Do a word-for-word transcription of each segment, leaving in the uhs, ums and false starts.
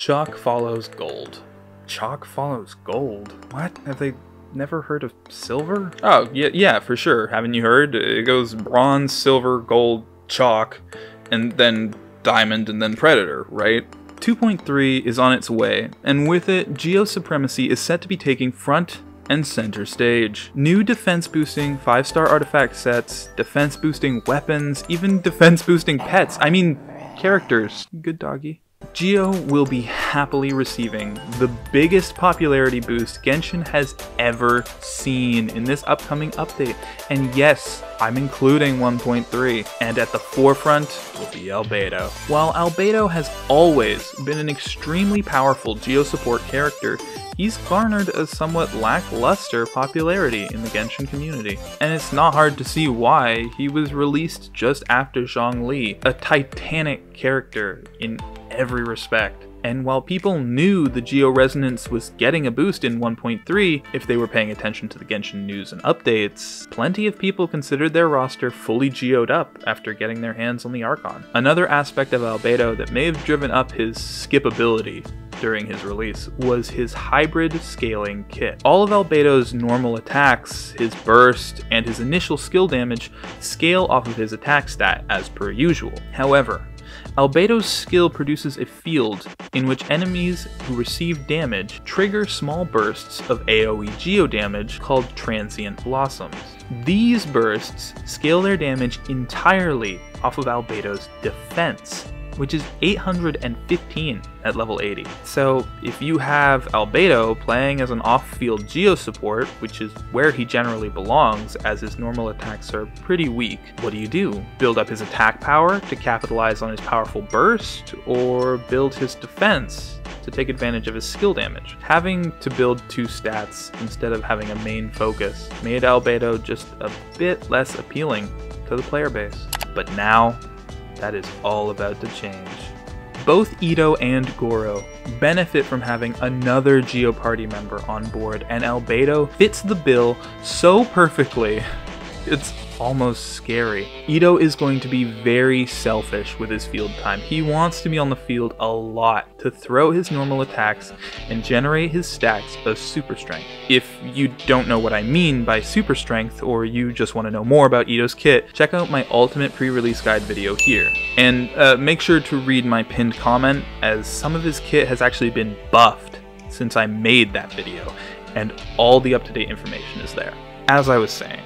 Chalk follows gold. Chalk follows gold? What? Have they never heard of silver? Oh, yeah, yeah, for sure. Haven't you heard? It goes bronze, silver, gold, chalk, and then diamond, and then predator, right? two point three is on its way, and with it, Geo Supremacy is set to be taking front and center stage. New defense boosting five star artifact sets, defense boosting weapons, even defense boosting pets. I mean, characters. Good doggy. Geo will be happily receiving the biggest popularity boost Genshin has ever seen in this upcoming update, and yes, I'm including one point three, and at the forefront will be Albedo. While Albedo has always been an extremely powerful Geo support character, he's garnered a somewhat lackluster popularity in the Genshin community, and it's not hard to see why. He was released just after Zhongli, a titanic character in every respect. And while people knew the Geo resonance was getting a boost in one point three, if they were paying attention to the Genshin news and updates, plenty of people considered their roster fully Geo'd up after getting their hands on the Archon. Another aspect of Albedo that may have driven up his skippability during his release was his hybrid scaling kit. All of Albedo's normal attacks, his burst, and his initial skill damage scale off of his attack stat as per usual. However, Albedo's skill produces a field in which enemies who receive damage trigger small bursts of AoE Geo damage called Transient Blossoms. These bursts scale their damage entirely off of Albedo's defense, which is eight hundred fifteen at level eighty. So if you have Albedo playing as an off-field Geo support, which is where he generally belongs as his normal attacks are pretty weak, what do you do? Build up his attack power to capitalize on his powerful burst, or build his defense to take advantage of his skill damage? Having to build two stats instead of having a main focus made Albedo just a bit less appealing to the player base. But now, that is all about to change. Both Itto and Gorou benefit from having another Geo party member on board, and Albedo fits the bill so perfectly, it's almost scary. Itto is going to be very selfish with his field time. He wants to be on the field a lot to throw his normal attacks and generate his stacks of super strength. If you don't know what I mean by super strength, or you just want to know more about Itto's kit, check out my ultimate pre-release guide video here. And uh, make sure to read my pinned comment, as some of his kit has actually been buffed since I made that video, and all the up-to-date information is there. As I was saying,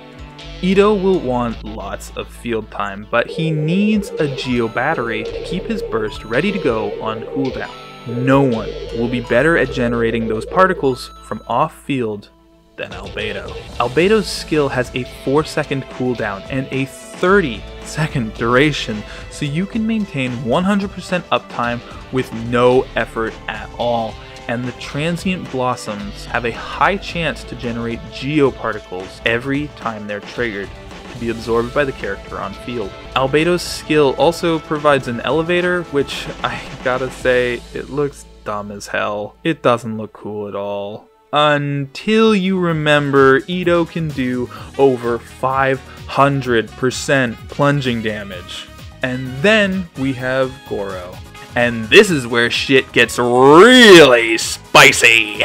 Itto will want lots of field time, but he needs a Geo battery to keep his burst ready to go on cooldown. No one will be better at generating those particles from off-field than Albedo. Albedo's skill has a four second cooldown and a thirty second duration, so you can maintain one hundred percent uptime with no effort at all. And the Transient Blossoms have a high chance to generate Geo particles every time they're triggered, to be absorbed by the character on field. Albedo's skill also provides an elevator, which I gotta say, it looks dumb as hell. It doesn't look cool at all. Until you remember Itto can do over five hundred percent plunging damage. And then we have Gorou. And this is where shit gets really spicy!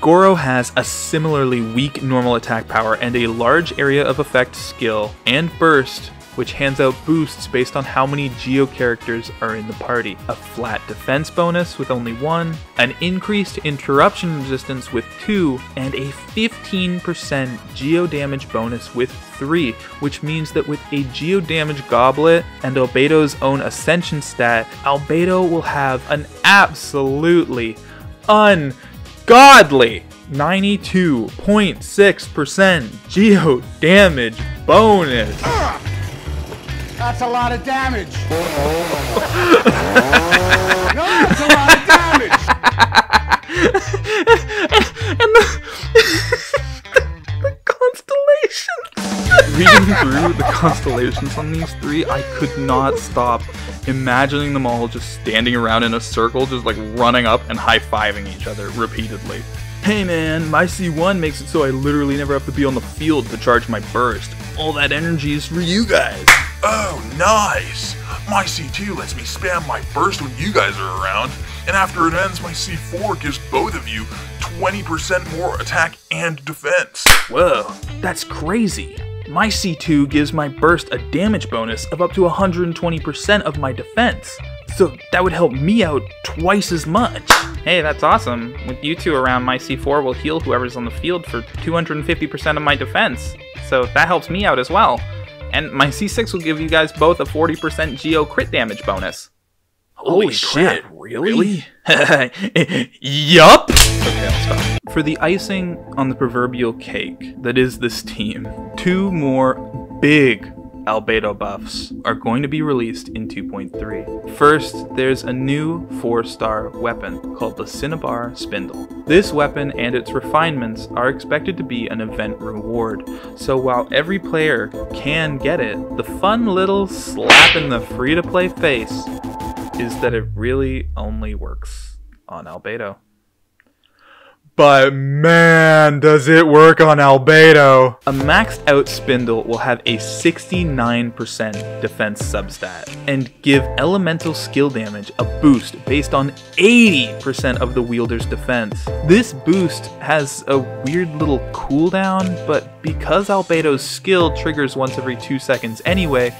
Gorou has a similarly weak normal attack power and a large area of effect skill and burst, which hands out boosts based on how many Geo characters are in the party, a flat defense bonus with only one, an increased interruption resistance with two, and a fifteen percent Geo damage bonus with three, which means that with a Geo damage goblet and Albedo's own ascension stat, Albedo will have an absolutely ungodly ninety-two point six percent Geo damage bonus. Ah! That's a lot of damage. No, that's a lot of damage. and, and the, the constellations. Reading through the constellations on these three, I could not stop imagining them all just standing around in a circle, just like running up and high-fiving each other repeatedly. Hey man, my C one makes it so I literally never have to be on the field to charge my burst. All that energy is for you guys. Oh, nice! My C two lets me spam my burst when you guys are around. and after it ends, my C four gives both of you twenty percent more attack and defense. Whoa, that's crazy. My C two gives my burst a damage bonus of up to one hundred twenty percent of my defense, so that would help me out twice as much. Hey, that's awesome. With you two around, my C four will heal whoever's on the field for two hundred fifty percent of my defense, so that helps me out as well. And my C six will give you guys both a forty percent Geo crit damage bonus. Holy, Holy shit, crap, really? really? Yup! Okay, I'll stop. For the icing on the proverbial cake that is this team, two more big Albedo buffs are going to be released in two point three. First, there's a new four star weapon called the Cinnabar Spindle. This weapon and its refinements are expected to be an event reward, so while every player can get it, the fun little slap in the free-to-play face is that it really only works on Albedo. But man, does it work on Albedo! A maxed out Spindle will have a sixty-nine percent defense substat, and give elemental skill damage a boost based on eighty percent of the wielder's defense. This boost has a weird little cooldown, but because Albedo's skill triggers once every two seconds anyway,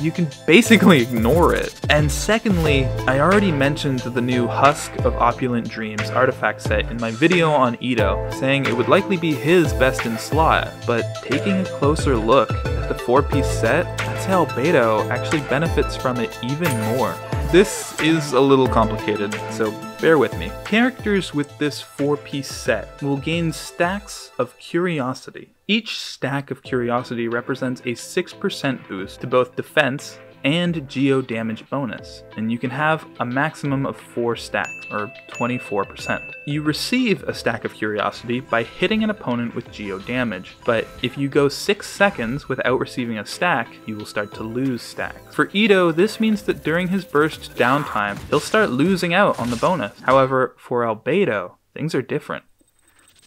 you can basically ignore it. And secondly, I already mentioned the new Husk of Opulent Dreams artifact set in my video on Itto, saying it would likely be his best in slot, but taking a closer look at the four piece set, that's how Albedo actually benefits from it even more. This is a little complicated, so bear with me. Characters with this four piece set will gain stacks of curiosity. Each stack of curiosity represents a six percent boost to both defense and geo damage bonus, and you can have a maximum of four stacks, or twenty-four percent. You receive a stack of curiosity by hitting an opponent with geo damage, but if you go six seconds without receiving a stack, you will start to lose stacks. For Itto, this means that during his burst downtime, he'll start losing out on the bonus. However, for Albedo, things are different,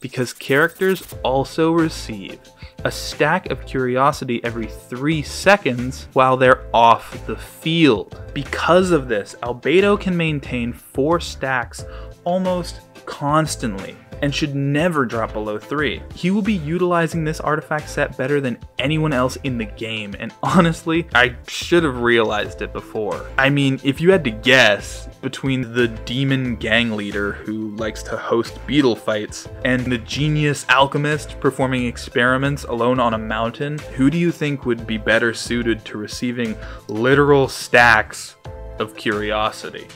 because characters also receive a stack of curiosity every three seconds while they're off the field. Because of this, Albedo can maintain four stacks almost constantly and should never drop below three. He will be utilizing this artifact set better than anyone else in the game, and honestly, I should have realized it before. I mean, if you had to guess, between the demon gang leader who likes to host beetle fights and the genius alchemist performing experiments alone on a mountain, who do you think would be better suited to receiving literal stacks of curiosity?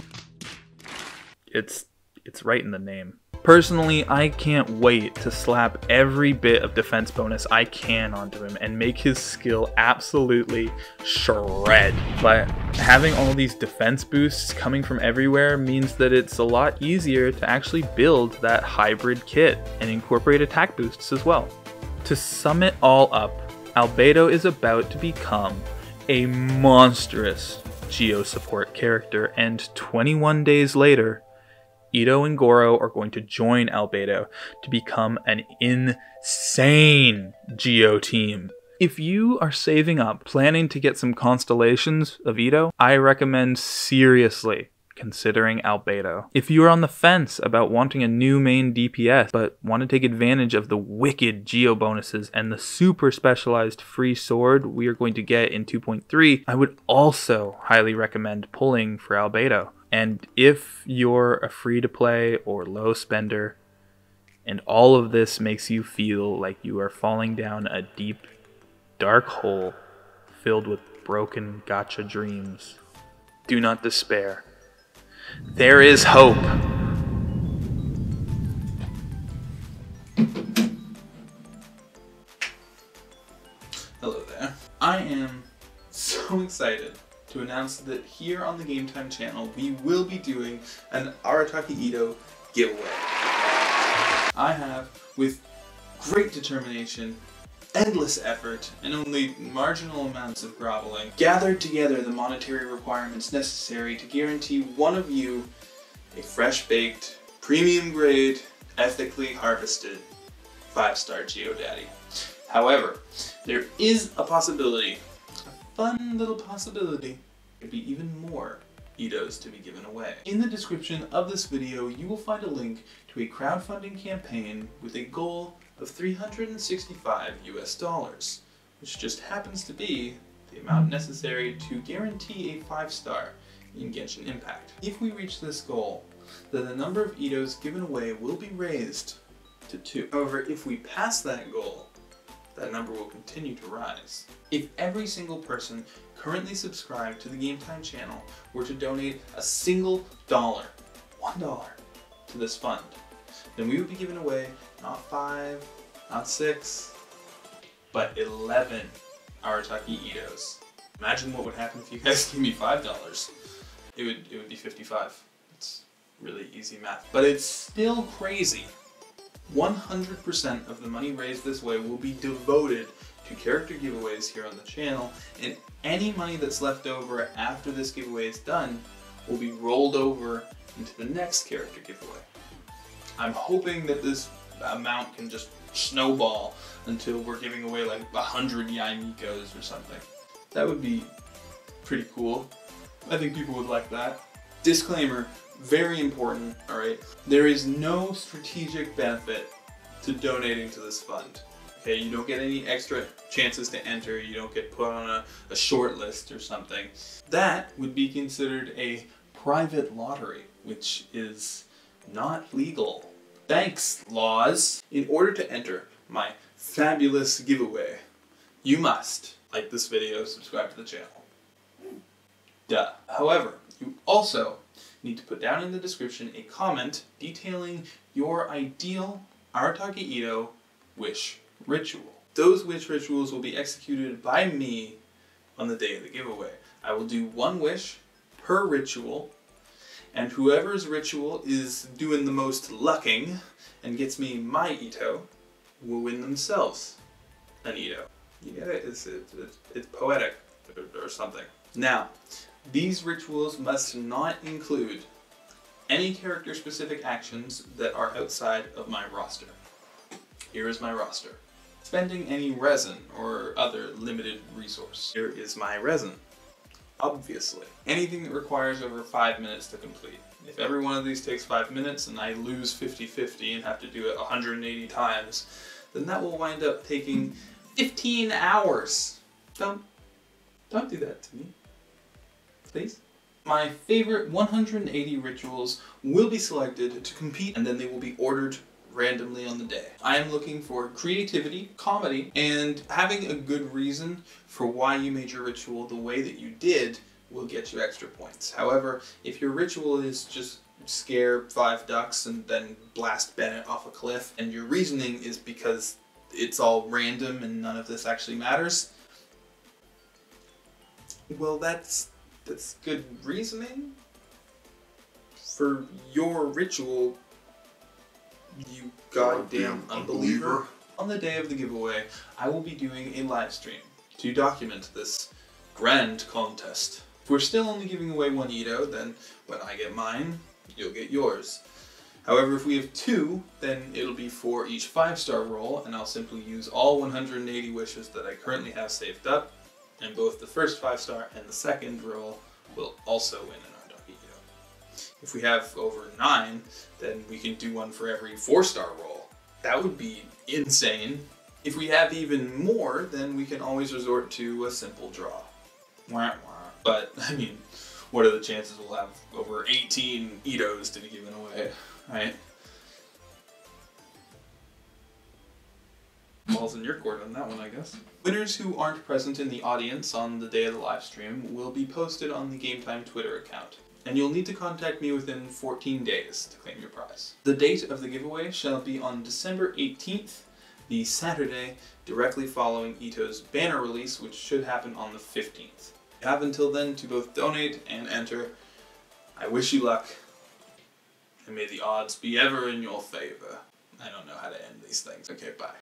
It's, it's right in the name. Personally, I can't wait to slap every bit of defense bonus I can onto him and make his skill absolutely shred. But having all these defense boosts coming from everywhere means that it's a lot easier to actually build that hybrid kit and incorporate attack boosts as well. To sum it all up, Albedo is about to become a monstrous Geo support character, and twenty-one days later, Itto and Gorou are going to join Albedo to become an insane Geo team. If you are saving up, planning to get some constellations of Itto, I recommend seriously considering Albedo. If you are on the fence about wanting a new main D P S, but want to take advantage of the wicked Geo bonuses and the super specialized free sword we are going to get in two point three, I would also highly recommend pulling for Albedo. And if you're a free-to-play or low spender, and all of this makes you feel like you are falling down a deep, dark hole filled with broken gacha dreams, do not despair. There is hope. Hello there. I am so excited to announce that here on the Game Time channel, we will be doing an Arataki Itto giveaway. I have, with great determination, endless effort, and only marginal amounts of groveling, gathered together the monetary requirements necessary to guarantee one of you a fresh-baked, premium-grade, ethically harvested five star Geodaddy. However, there is a possibility, fun little possibility, it'd be even more Ittos to be given away. In the description of this video, you will find a link to a crowdfunding campaign with a goal of three hundred sixty-five U S dollars, which just happens to be the amount necessary to guarantee a five star in Genshin Impact. If we reach this goal, then the number of Ittos given away will be raised to two. However, if we pass that goal, that number will continue to rise. If every single person currently subscribed to the Game Time channel were to donate a single dollar, one dollar, to this fund, then we would be giving away not five, not six, but eleven Arataki Ittos. Imagine what would happen if you guys gave me five dollars. It would it would be fifty-five. It's really easy math, but it's still crazy. one hundred percent of the money raised this way will be devoted to character giveaways here on the channel, and any money that's left over after this giveaway is done will be rolled over into the next character giveaway. I'm hoping that this amount can just snowball until we're giving away like one hundred Yae Mikos or something. That would be pretty cool. I think people would like that. Disclaimer, very important, alright? There is no strategic benefit to donating to this fund. Okay, you don't get any extra chances to enter, you don't get put on a, a short list or something. That would be considered a private lottery, which is not legal. Thanks, laws! In order to enter my fabulous giveaway, you must like this video, subscribe to the channel. Duh. However, you also need to put down in the description a comment detailing your ideal Arataki Itto wish ritual. Those wish rituals will be executed by me on the day of the giveaway. I will do one wish per ritual, and whoever's ritual is doing the most lucking and gets me my Itto will win themselves an Itto. You get it? It's, it, it, it's poetic or, or something. Now, these rituals must not include any character-specific actions that are outside of my roster. Here is my roster. Spending any resin or other limited resource. Here is my resin, obviously. Anything that requires over five minutes to complete. If every one of these takes five minutes and I lose fifty fifty and have to do it one hundred eighty times, then that will wind up taking fifteen hours. Don't, don't do that to me. Please. My favorite one hundred eighty rituals will be selected to compete, and then they will be ordered randomly on the day. I am looking for creativity, comedy, and having a good reason for why you made your ritual the way that you did will get you extra points. However, if your ritual is just scare five ducks and then blast Bennett off a cliff, and your reasoning is because it's all random and none of this actually matters, well, that's... that's good reasoning. For your ritual, you goddamn unbeliever. On the day of the giveaway, I will be doing a live stream to document this grand contest. If we're still only giving away one Itto, then when I get mine, you'll get yours. However, if we have two, then it'll be for each five star roll, and I'll simply use all one hundred eighty wishes that I currently have saved up, and both the first five star and the second roll will also win an Arataki Itto. If we have over nine, then we can do one for every four star roll. That would be insane. If we have even more, then we can always resort to a simple draw. Wah, wah. But, I mean, what are the chances we'll have over eighteen Ittos to be given away, right? Balls in your court on that one, I guess. Winners who aren't present in the audience on the day of the live stream will be posted on the Game Time Twitter account, and you'll need to contact me within fourteen days to claim your prize. The date of the giveaway shall be on December eighteenth, the Saturday directly following Itto's banner release, which should happen on the fifteenth. You have until then to both donate and enter. I wish you luck, and may the odds be ever in your favor. I don't know how to end these things. Okay, bye.